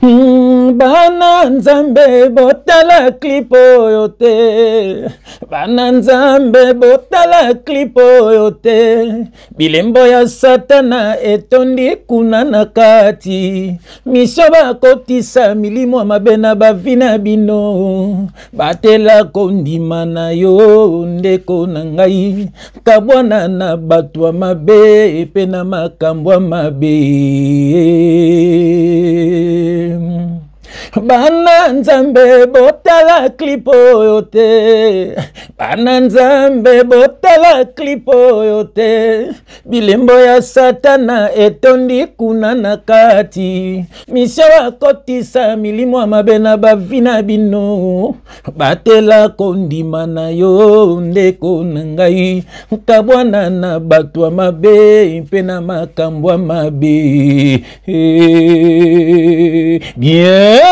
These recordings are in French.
Bana nzambe botala clip oyo te, bana nzambe botala clip oyo te, bilembo ya satana etondi kuna na kati, misoba kotisa milimo mabena bavina bino, batela kondima na yo ndeko na ngai, kabwana na batwa mabe pe na makambwa mabe. Bana nzambe botala clip oyo te, bana nzambe botala clip oyo te, bilembo ya satana etondi kuna na kati, misora kotisa milimo mabena bavina bino, batela kondima na yo ndeko na ngai, kabwana na batwa mabe pe na makambwa mabe.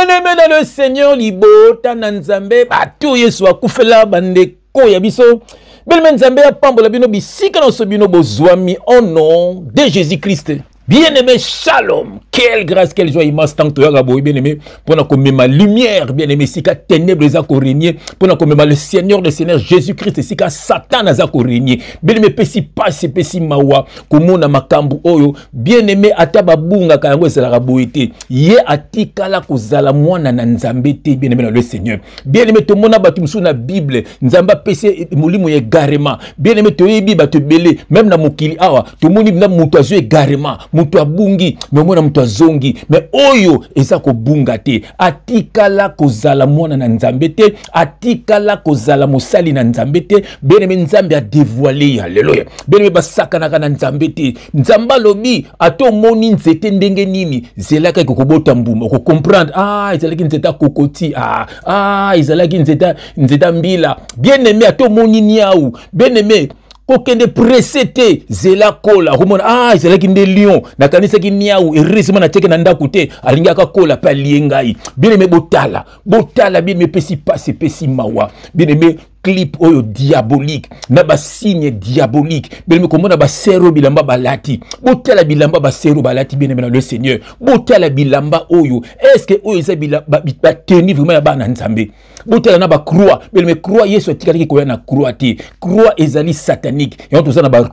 Bien-aimé dans le Seigneur, libota nanzambe, batou yeswa koufela bandeko yabiso. Belmen nzambe ya pambola bino bisika na sobino bozwami au nom de Jésus-Christ. Bien-aimé, shalom. Quelle grâce, quelle joie immense tant que tu as raboué, bien-aimé. Pour qu'on mette ma lumière, bien-aimé, si qu'à ténèbres à corrigner. Pour qu'on mette le Seigneur des Seigneurs, Jésus-Christ, si qu'à Satan à corrigner. Bien-aimé, pessi passe, pessi mawa. Kumona makambu oyo. Bien-aimé, atababunga kango zala rabouete. Ye atikala kozala mwana na nzambete, bien-aimé, dans le Seigneur. Bien-aimé, tout mona batumsou na Bible. Nzamba pessi moulimo ye garema. Bien-aimé, te yebi batu belé. Même na mokili awa. Tout moni na moutazou ye garema. Moutou bungi, mais moi moutou zongi, mais oyo, et ça ko bungate, atikala kozala mwana na nzambete, atikala kozala mosali na nzambete, bien-aimé nzambe a dévoilé, alléluia, bien-aimé basaka na kana nzambete, nzamba lobi, ato moni nzete ndenge nimi, zelaka kokobota mbuma, ko comprendre, ah, izalaki nzeta kokoti, ah, ah, izalaki nzeta mbila, bien-aimé ato moni niaou, bien-aimé, aucun de précédé, zela kola, rumon, ah, zela qui n'est lion, n'a qu'à n'essayer niaou, et récemment n'a checké n'anda koute, alingaka kola, pas liengai, bien aimé botala, botala, bien aimé pessi passe, pessi mawa, bien aimé, clip oyo diabolique na ba signe diabolique bien-aimé komona ba sero bilamba balati botala bilamba ba sero balati bien-aimé dans le Seigneur botala bilamba oyo est-ce que oyo eza bilamba ba teni vraiment ba na nzambe botala na ba croix bien-aimé croix Yesu atikali ko ya na croix ti croix ezali satanique et on toza na ba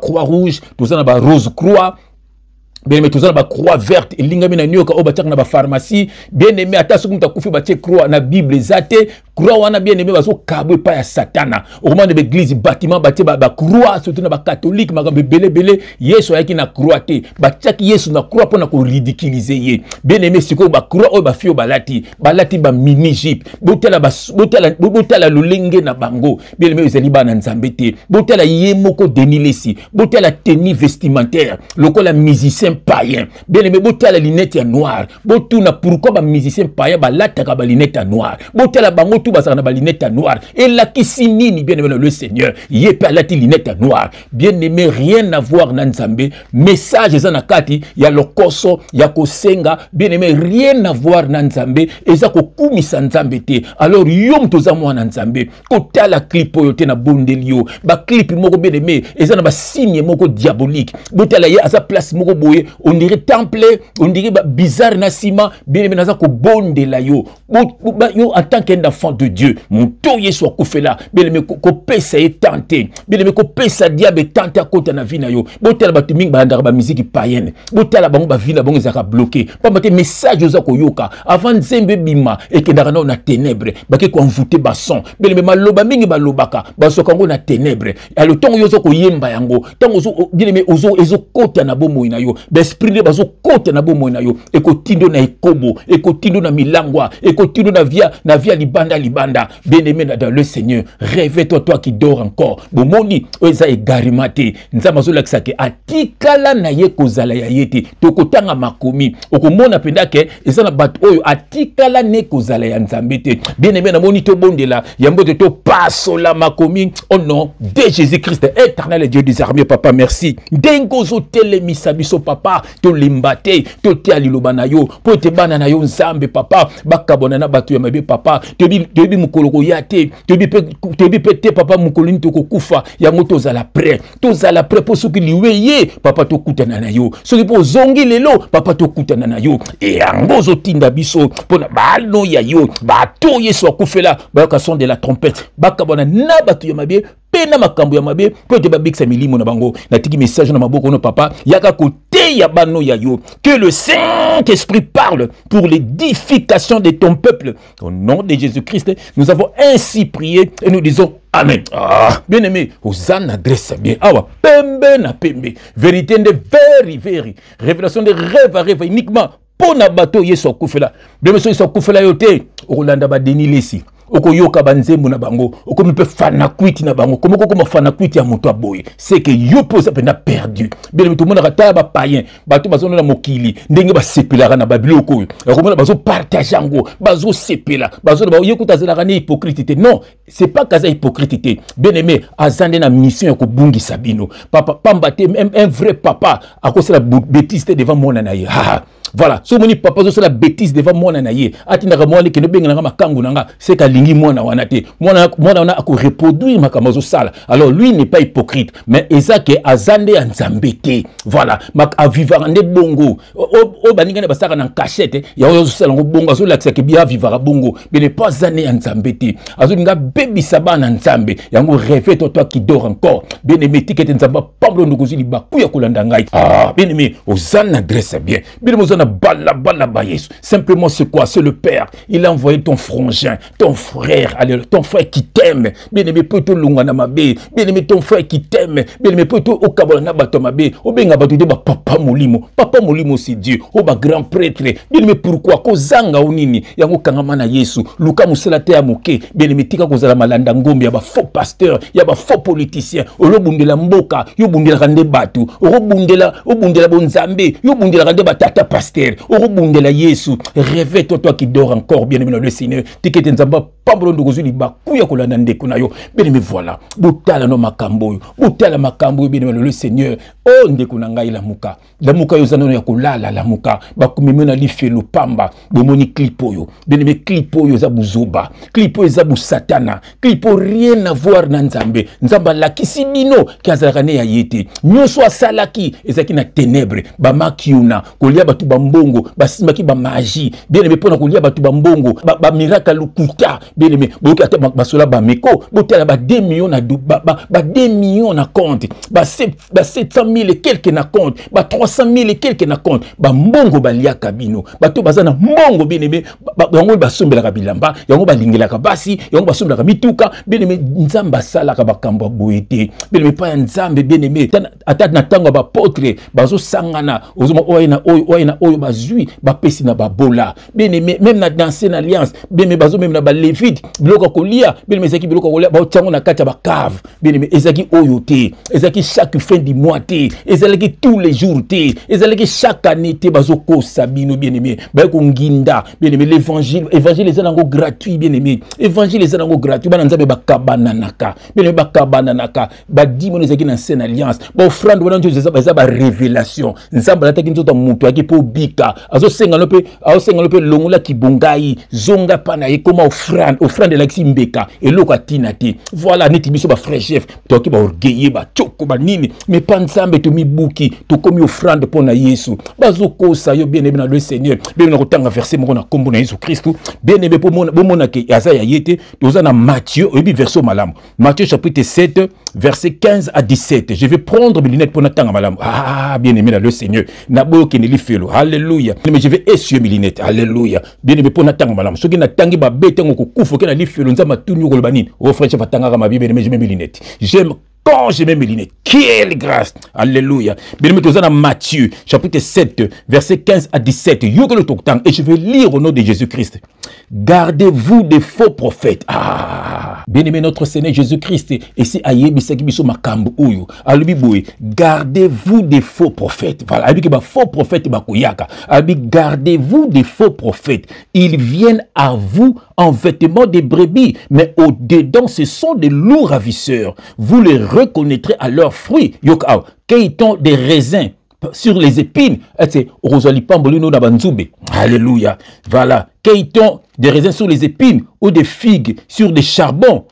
croix rouge toza na ba rose croix. Bien-aimé, tout ça, la croix verte, et l'ingami na nyoka, oba tchak na ba pharmacie, bien-aimé, attache comme ta koufi, ba tchak croix, na Bible, zate, croix wana bien-aimé, baso kabwe pa ya satana, au moment de l'église, bâtiment, ba tchak ba croix, surtout na ba catholique, ma gambe bele, yesu ayaki na croix te, ba tchak yesu na croix pour na ko ridiculiser ye, bien-aimé, siko ba croix, oba fio balati, balati ba mini-jip, botala lolenge na bango, bien-aimé, ezali ba na nzambete, botala yemoko denilesi, botala tenue vestimentaire, lokola musicien païen, bien-aimé, botala lunette noire, botuna pourquoi ba musicien païen ba lataka ba lunette noire, botala bango tout basana ba lunette noire, et la kisinini bien-aimé le Seigneur, yé pa lati lunette noire, bien-aimé rien à voir na nzambe, message eza na kati ya lokoso ya kosenga, bien-aimé rien à voir na nzambe, eza ko kumisa nzambe te, alors yom toza mwana nzambe, kotala clip oyo te na bondelio, ba clip moko bien-aimé, eza na ba signe moko diabolique, botala ye aza place moko boye on dirait temple, on dirait bizarre nasima, bien aimé naza ko bonde la yo. Yo en tant qu'un enfant de Dieu, mon toye soit koufela, bien aimé ko pesa est tenté, bien aimé ko pesa diable tenté à côté na vie na yo. Botel ba timing ba ndara ba musique païenne. Botel ba ba vie la bongo zaka bloqué. Pas mate message oza ko yoka avant zembe bima et que ndara na ténèbre, ba ke ko envoûter ba son. Bien aimé maloba mingi ba lobaka, ba sokango na ténèbre. Alors le temps yo zo ko yemba yango, temps zo bien aimé ozo ezo côté na bomo na yo. Esprit de bazo kote na bomo na yo ekotindo na ekobo ekotindo na milangwa ekotindo na via libanda libanda bien-aimé dans le Seigneur réveille-toi toi qui dors encore bomoni oza egarima te nzamba zo lakisa ke atikala na ye kozala ya ye te tokotanga makomi okomona pendake eza na bato oyo atikala ne kozala ya nzambe te bien-aimé na moni to bondela yambo te to pasola makomi au nom de Jésus-Christ éternel Dieu des armées papa merci dengozo telemi sabiso papa papa to limbate to tia lilobana yo po te bana na yo nzambe papa bakabona na batu ya mabe papa tebi mukoloko ya te tebi pete papa mukolini to kokufa yango tozala pre po soki liweye papa to kutana na yo soki po zongi lelo papa to kutana na yo e yango zotinda biso pona balo ya yo bato yeso akufela baka son de la trompette bakabona na batu ya mabe na makambo ya mabe po te babikisa milimo na bango na tiki message na maboko no papa yaka kote ya bano ya yo que le Saint-Esprit parle pour l'édification de ton peuple au nom de Jésus-Christ nous avons ainsi prié et nous disons amen. Ah, bien-aimé, Hosanna adresse bien. Awa, pembe na pembe. Vérité de very. Révélation de rêve uniquement pour na bato yeso kufela. Bien sûr yeso kufela yote. Orlando ba denilesi. Okoyoka banzembo na bango okomi pe fanakwiti na bango komoko koma fanakwiti ya moto aboye c'est que yo posa pe na perdu bien tout monde ratala ba païen bato bazona na mokili ndenge ba sepelaka na babiloko oyo okomona bazo partager ngo bazo sepela bazo ba yekuta azalaka na hypocrite non c'est pas kaza hypocrite bien-aimé azande na mission ya kobungisa bino papa pambate un vrai papa akosala bêtise devant mona na ye voilà so moni papa zo sala bêtise devant mona na ye atina ka mwana ke no benga na makangu nanga c'est ka lingi mwana wana te mwana wana ako reproduire makama zo sala alors lui n'est pas hypocrite mais ezake azande ya nzambe te voilà mak avivara nde bongo o baninga na basaka na cachette ya zo sala ngo bongo zo lakisa ke bia vivara bongo mais n'est pas zane ya nzambe te azo nga baby sabana nzambe yango rêve toi qui dort encore bien aimé tikete nzamba pablo ndokozili bakuya kolanda ngai ah bien aimé ozana dresse bien bien simplement c'est quoi? C'est le Père. Il a envoyé ton frangin, ton frère, ton frère qui t'aime. Bien aimé poto lungana mabe, bien aimé ton frère qui t'aime, bien aimé poto okabolana bato mabe, obenga bato de ba papa molimo c'est Dieu, o ba grand prêtre. Bien aimé pourquoi? Kozanga onini, yango kangama na Yesu, luka musela te amoke, bien aimé tika kozala malanda ngombe ya ba faux pasteur, ya ba faux politicien, olobundela mboka, yo bundela kande batu, obundela bonzambe, yo bundela kande batata pasteur, au bout de la Yesu, réveille-toi toi qui dors encore, bien-aimé dans le Seigneur. Tikete nzamba pambolo ndogozuli bakuya kolanda ndeko na yo. Bien-aimé voilà, botala no makambo, botala makambo bien-aimé dans le Seigneur. Oh ndeko na ngai lamuka. Lamuka yo zano ya kolala lamuka. Bakumimena lifelo pamba, bomoni clipo yo. Bien-aimé clipo yo za buzoba, clipo za bu satana, clipo rien à voir na nzambe. Nzamba lakisi bino kazarane ya yete. Nyoso asalaki ezaki na ténèbres, ba makiuna, kolia ba bambongo basimaki ba magie bien aimé pona kolia batu bambongo ba miracle lokuta bien aimé bokata basola ba meko botala ba 2 millions na ba 2 millions na compte ba 700 000 et quelques na compte ba 300 000 et quelques na compte ba mbongo balia kabino bato bazana mbongo bien aimé yango ba sombela kabilamba yango ba lingela kabasi yango ba sombela kabituka bien aimé nzamba sala kabakamba boete bien aimé pa nzambe bien aimé atata na tango ba potre bazo sangana ozoma oyena oyo oyo bazui bapesi na babola bien aimé même na danser na alliance bien aimé bazo même na balevite biloko kolia bien aimé ezaki biloko kolia ba tyango na kati ya bakave bien aimé ezaki oyo te ezaki chaque fin du mois te ezalaki tous les jours te ezalaki chaque année te bazo kosa bino bien aimé ba ko nginda bien aimé l'évangile ezana ngo gratuit bien aimé évangile ezana ngo gratuit bana nzabe bakabana naka bien aimé bakabana naka ba dimone ezaki na scène alliance ba offrande wana nzo ezaba ba révélation nzamba lataki nzo ta mutu aki po bika azo senga lope longola kibongai zonga pana ye koma offrande la ximbeka eloko atina te voilà neti biso ba frère chef to ki ba orgueillé ba choko ba nini mais pa nzambe to mibuki to komi offrande pona Yesu bazo kosa yo bien-aimé na le Seigneur bien na kotanga verset moko na kombo na Yesu Christ bien-aimé po mona bomona ke azaya yete toza na Matthieu obi verset malamu Matthieu chapitre 7 verset 15 à 17 je vais prendre mes lunettes pona tanga malamu ah bien-aimé na le Seigneur na boke ne li felo alléluia mais je vais essuyer mes lunettes alléluia bien aimé pona tanga malam soki na tangi ba betango ko kufa ke na lifelo nzama tunyo ko banini o frère fa tanga ma bien aimé je mets mes lunettes j'aime quand je mets mes lunettes quelle grâce alléluia bien aimé tozana Matthieu chapitre 7 verset 15 à 17 yoko le toktan et je vais lire au nom de Jésus-Christ gardez-vous des faux prophètes ah bien aimé notre Seigneur Jésus-Christ et si ayebisaki biso makambo oyo alubi boye gardez-vous des faux prophètes voilà alubi ba faux prophètes bakuyaka alubi gardez-vous des faux prophètes ils viennent à vous en vêtements de brebis mais au dedans ce sont des loups ravisseurs vous les reconnaîtrez à leurs fruits. Qu'ils ont des raisins sur les épines. Alléluia. Voilà. Qu'est-on des raisins sur les épines ou des figues sur des charbons?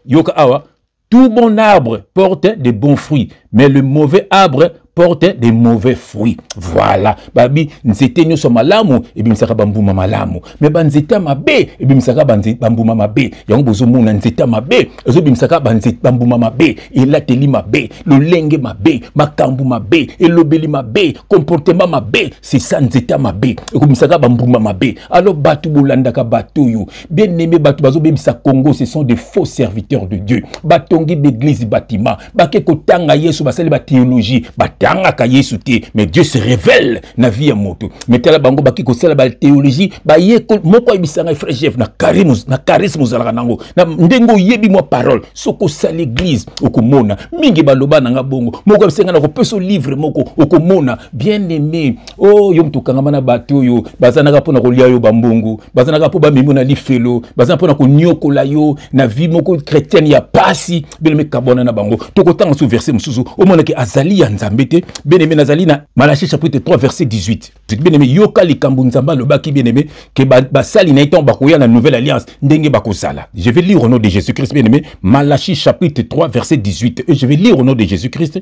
Tout bon arbre porte des bons fruits, mais le mauvais arbre porte des mauvais fruits. Voilà. Babi, nzete nyoso malamu, ebi msaka bambuma malamu. Me banzeta mabe, ebi msaka bambuma mabe. Yango bozo mona nzeta mabe, ezo bi msaka bambuma mabe. Elateli mabe, lolenge mabe, makambu mabe, elobeli mabe, comportement mabe, c'est ça nzeta mabe. Eko msaka bambuma mabe. Alors batu bolandaka batu yu. Bien aimé batu bazo bi msa Congo, ce sont des faux serviteurs de Dieu. Batongi beglisi batima, bakeko tanga yesu basali ba théologie, mais Dieu se révèle na vie à moto. Mais tel bango baki kosala ba théologie ba yeko moko ebisanga frère chef na charisme zalaka nango na ndengo yebi mo parole soko sala l'église okomona mingi baloba nanga bongo moko ebisenga na ko peso livre moko okomona bien-aimé oh yo mtukangama na bato yo bazanaka pona ko lia yo bambongo bazanaka po ba mimona lifelo bazanaka pona ko nyokola yo na vie moko chrétienne ya pasi bien-aimé kabona na bango tokotanga sous verset musuzu omona ke azali ya nzambe. Bien-aimé Nazali na Malachie chapitre 3 verset 18. Bien-aimé yoka likambo nzamba le baki bien-aimé que basali na iton bakoya na nouvelle alliance ndenge bakosala. Je vais lire au nom de Jésus-Christ bien-aimé Malachie chapitre 3 verset 18 et je vais lire au nom de Jésus-Christ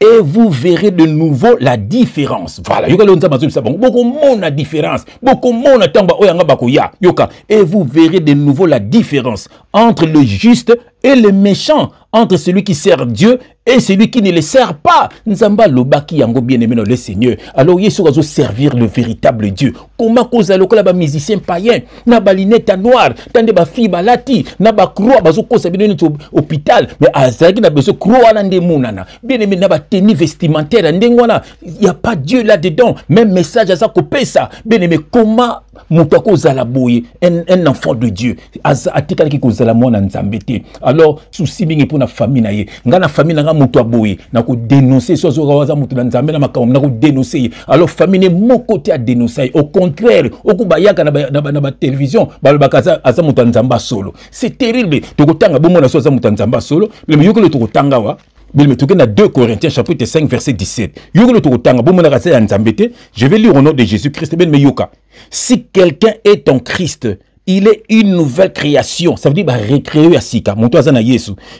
et vous verrez de nouveau la différence. Voilà, yoka nzamba zo sabon. Boko mona différence. Boko mona tamba oyanga bakoya. Yoka et vous verrez de nouveau la différence entre le juste et le méchant, entre celui qui sert Dieu et celui qui ne le sert pas. Nzamba lobaki yango bien-aimé dans le Seigneur. Alors Yesu azo servir le véritable Dieu. Comment cause lokola ba musicien païen, na ba lunette noire, tande ba fille balati, na ba croix bazo kosa bino to hôpital, mais azaki na beso croix na ndemunana. Bien-aimé na ba tenue vestimentaire ndengona, il y a pas Dieu là-dedans. Même message aza kopé ça. Bien-aimé comment muto kozala boye un enfant de Dieu atika ki kozala mwana nzambe te. Alors souci mingi pour na famille na ye nga na famille nga muto aboye na ko dénoncer so zo kawaza muto na nzambe na makambo na ko dénoncer. Alors famille moko te a dénoncer, au contraire okubayaka na ba télévision balobakaza aza muto nzamba solo. C'est terrible tokotanga bomona so aza muto nzamba solo mais yoko le tokotanga wa bien-aimé tokena 2 Corinthiens chapitre 5 verset 17. Yoko le tokotanga bomona kaza ya nzambe te. Je vais lire au nom de Jésus-Christ bien-aimé yoka. Si quelqu'un est en Christ, il est une nouvelle création. Ça veut dire, bah, recréer à Sika.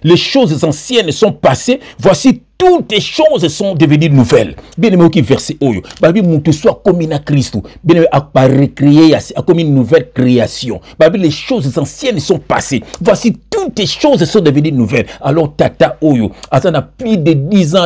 Les choses anciennes sont passées. Voici toutes les choses sont devenues nouvelles. Bien aimé, qui verset Oyo. Babi moutou soit comme une Christ. Bien aimé, à pas recréer comme une nouvelle création. Babi les choses anciennes sont passées. Voici toutes les choses sont devenues nouvelles. Alors Tata Oyo, à ça n'a plus de 10 ans,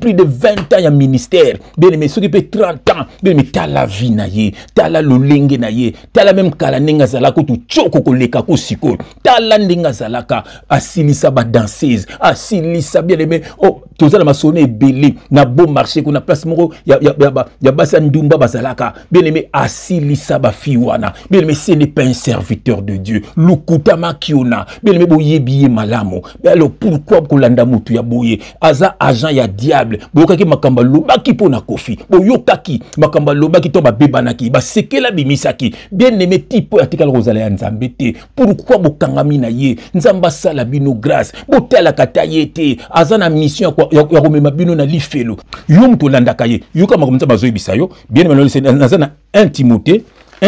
plus de 20 ans, il y a ministère. Bien aimé, ce qui peut 30 ans. Bien aimé, t'as la vie naïe, t'as la lolenge naïe, t'as la même kalanenga zalako tu chokoko lekako siko. T'as la nenga zalaka, asilisa ba danseuse, asilisa bien aimé. Oh, la maçonne est belé, n'a beau marché, qu'on a place moro, y'a basandumba basalaka, bien aimé, asilisa ba fiwana, bien aimé, ce n'est pas un serviteur de Dieu, lukuta makiona, bien aimé, boye biye malamo, alors pourquoi kolanda mutu ya boye, aza agent ya diable, boyokaki makamba lobaki pona kofi, boyokaki makamba lobaki tomba bebanaki, ba sekela bimisaki, bien aimé, tipo atikal rosala ya nzambe te, pourquoi bokangami na ye, nzamba sala bino grâce, botala kata ye te, aza na mission kwa ya komema bino na lifelo yo mto landaka ye yo kama komisa bazo yebisa yo bien malole c'est na 1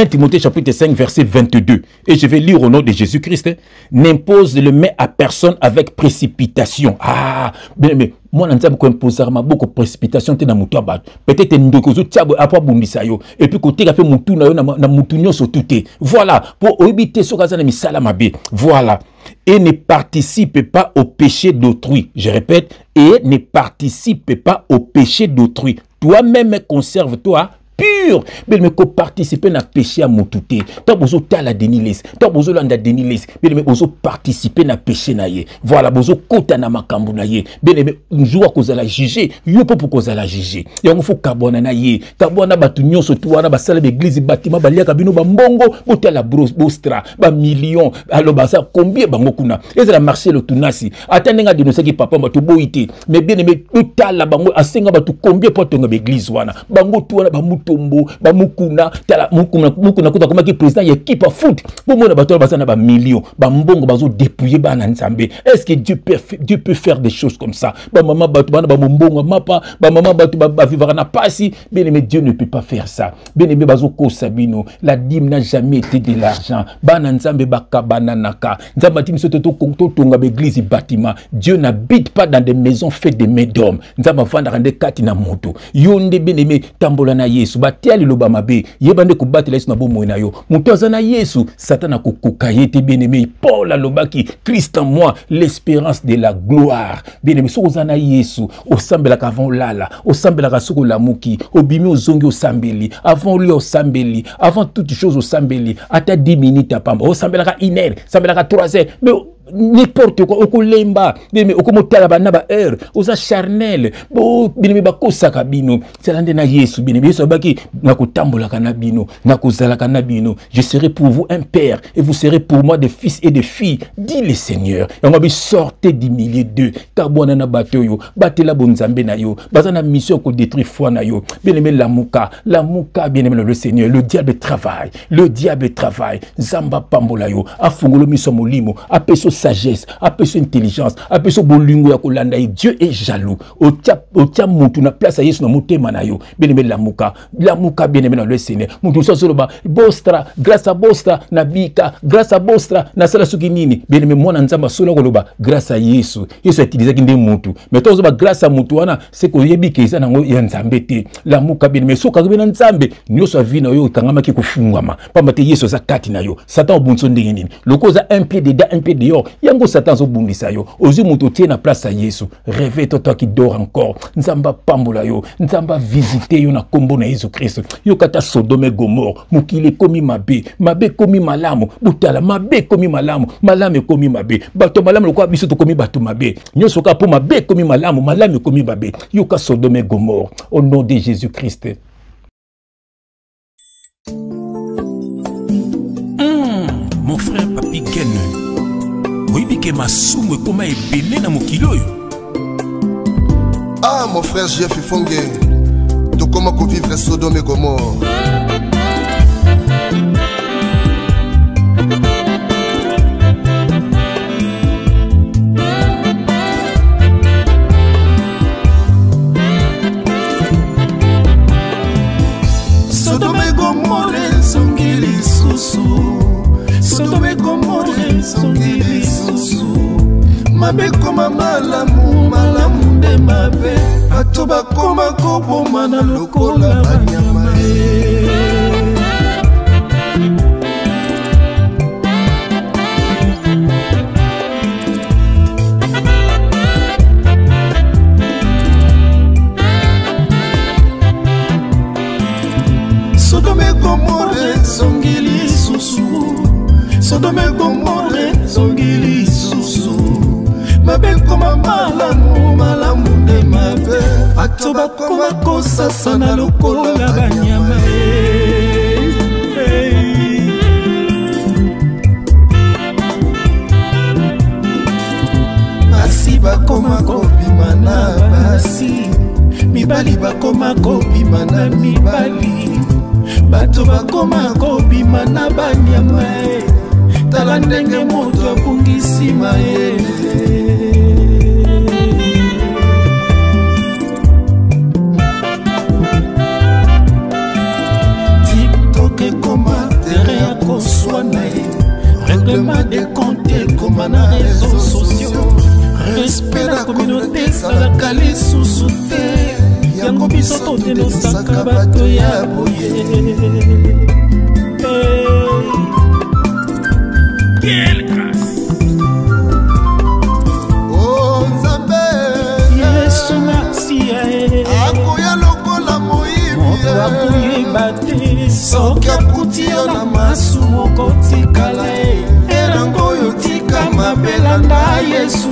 Timothée chapitre 5 verset 22 et je vais lire au nom de Jésus-Christ. N'impose le mets à personne avec précipitation. Ah bien mais moi n'en sais pas imposarma beaucoup précipitation te na muto abat peut-être ndoko zo tiabo apwa bundisa yo et puis côté ka pe mutu na yo na mutu nyoso tuté. Voilà pour obiter sokaza na misala mabe. Voilà. Et ne participe pas au péché d'autrui. Je répète, et ne participe pas au péché d'autrui. Toi-même, conserve-toi pur. Mais ne participe pas à péché à moutouté. Tant bozo tala denilis. Tant bozo landa denilis. Mais ne bozo participe na péché naye. Voilà, bozo kota na makambu naye. Mais ne joua koza la juger. Yopo pour koza la juger. Yango fo kabwana naye. Kabwana batunyon sotuana basala beglise batima balia kabino bambongo. Bota la brosse bostra. Ba million. Alors basa combien bango kuna. Eza la marché le tunasi. Atanenga dénoncer ki papa bato boite. Mais bien aimé tala bango asenga bato combien pour tonga beglise wana. Bango tuana ba mutombo. Congo, ba mukuna, tala mukuna, mukuna kuta kama ki président ya équipe à foot. Bon moi na bato basana ba millions, ba mbongo bazo dépouiller ba nzambe. Est-ce que Dieu peut faire des choses comme ça? Ba maman bato ba mbongo mapa, ba maman bato ba vivre na pasi, bien mais Dieu ne peut pas faire ça. Bien mais bazo ko sabino, la dîme n'a jamais été de l'argent. Ba nzambe ba kabana naka. Nzamba tim soto to konto tonga église bâtiment. Dieu n'habite pas dans des maisons faites de mains d'hommes. Nzamba vanda rende katina moto. Yonde bien aimé tambola na Yesu bateli loba mabe yebande ko batela Yesu na bomo na yo mutoza na Yesu Satan akokoka yete bien aimé Paul alobaki Christ en moi l'espérance de la gloire bien aimé soza na Yesu osambelaka avant lala osambelaka soko lamuki obimi ozongi osambeli avant lui osambeli avant toute chose osambeli ata 10 minutes apamba osambelaka iner sambelaka 3 heures mais n'importe quoi okolemba bien okomotala bana ba heure oza charnel bo bien bakosaka bino selande na Yesu bien Yesu baki nakotambola kana bino nakozala kana bino je serai pour vous un père et vous serez pour moi des fils et des filles dit le Seigneur et on va sortir du milieu d'eux kabwana na batoyo batela bonzambe na yo bazana mission ko détruire foi na yo bien la mouka bien le Seigneur le diable travaille zamba pambola yo afungolo miso molimo apeso sagesse, après son intelligence, après son bolingo ya kolanda Dieu est jaloux. Otia mutu na place Yesu na motema na yo. Bien-aimé la mouka bien-aimé dans le Seigneur. Mutu so soloba bostra, grâce à bostra na bika, grâce à bostra na sala sukinini. Bien-aimé mwana nzamba solo koloba grâce à Yesu. Yesu utilise kinde mutu. Mais to soba grâce à mutu wana c'est ko yebike isa na ngo ya nzambe te. La mouka bien-aimé so ka bien nzambe, nyo so vina yo kangama ki kufungama. Pamba te Yesu za kati na yo. Satan obunso ndenge nini. Lokoza un pied dedans, un pied dehors. Yango Satan zo bundisa yo. Ozu mutu tie na place à Yesu. Réveille-toi toi qui dors encore. Nzamba pambola yo. Nzamba visiter yo na kombo na Jésus-Christ. Yo kata Sodome Gomorrhe. Mukile komi mabe. Mabe komi malamu. Butala mabe komi malamu. Malame komi mabe. Bato malamu lokwa biso to komi bato mabe. Nyoso ka po mabe komi malamu. Malame komi mabe. Yo ka Sodome Gomorrhe. Au nom de Jésus-Christ. Mon frère Papi Genu. Ah mon frère Jeff Fongue, tu comment vivre Sodome et Gomorrhe. Sodome et Gomorrhe songili susu. Sodome Gomorrhe songili mabe koma malamu de mabe atoba koma koboma na lokola banyama e Sodome Gomorrhe songili susu Sodome Gomorrhe songili susu mabe koma malamu de mabe atoba koma kosa sana lokola banyama basi bakoma kobima na basi mibali bakoma kobima na mibali bato bakoma kobima na banyama tala ndenge moto apungisima TikTok ekoma tere ya koswana ye reglement de compte ekoma na réseaux sociaux respect la communauté ezalaka lisusu te yango biso totenosaka bato ya boye oh Nzambe Yesu merci akoya lokola moyibi soki akuti yo na masumu kotikala erango yo tika mabelanda Yesu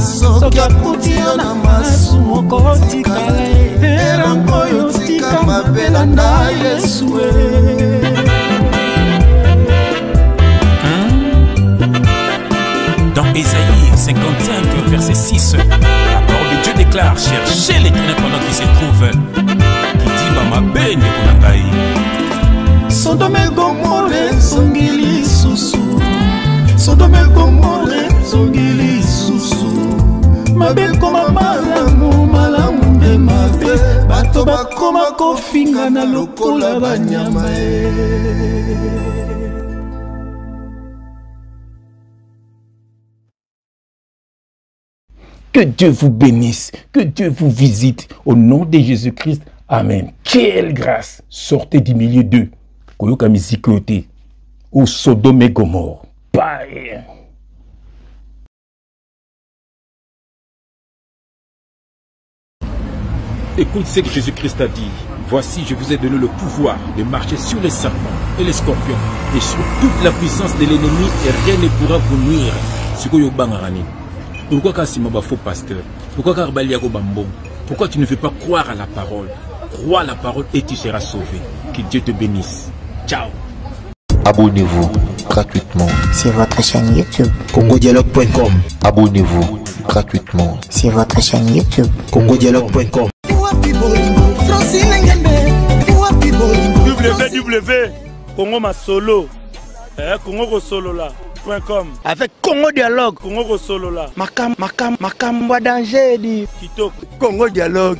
soka kutio na masu okotikale era moyo tika mabela na Yesu Dans Ésaïe 55, verset 6, la parole de Dieu déclare cherchez l'Éternel pendant qu'il se trouve. Qui dit Mama Bene Konangai. Sodome Gomorrhe Zongili Susu. Sodome Gomorrhe Zongili Susu. Mabel koma malamu malamu de mabe. Bato bakoma kofinga na lokola banyama e. Que Dieu vous bénisse, que Dieu vous visite. Au nom de Jésus-Christ, amen. Quelle grâce! Sortez du milieu d'eux. Koyoka misikloté. Au Sodome et Gomorrhe. Bye! Écoute ce que Jésus-Christ a dit. Voici, je vous ai donné le pouvoir de marcher sur les serpents et les scorpions et sur toute la puissance de l'ennemi et rien ne pourra vous nuire. Pourquoi faux pasteur? Pourquoi tu ne veux pas croire à la parole? Crois à la parole et tu seras sauvé. Que Dieu te bénisse. Ciao. Abonnez-vous gratuitement sur votre chaîne YouTube CongoDialogue.com. Abonnez-vous gratuitement sur votre chaîne YouTube CongoDialogue.com. Avec Congo Dialogue, Congo Solola, Makam, Danger, dit Congo Dialogue.